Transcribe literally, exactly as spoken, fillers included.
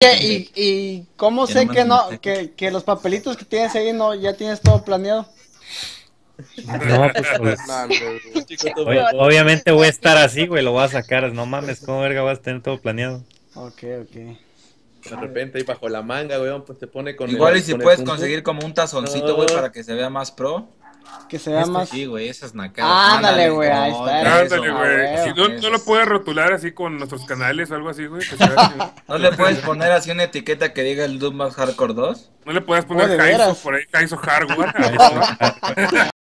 ¿Y, y cómo ya sé no que no que, que los papelitos que tienes ahí no ya tienes todo planeado? No, pues, pues, oye, obviamente voy a estar así, güey, lo voy a sacar. No mames, ¿cómo verga vas a tener todo planeado? Ok, ok. De repente ahí bajo la manga, güey, pues te pone con... Igual el, y si con puedes conseguir como un tazoncito, güey, para que se vea más pro. Que se vea este más... Sí, güey, esas nacadas. Ándale, güey, ahí está. Ándale, güey. Si no, no lo puedes rotular así con nuestros canales o algo así, güey. ¿No le puedes poner así una etiqueta que diga el Doom más Hardcore dos? ¿No le puedes poner Kaiso por ahí, Kaiso Hardware?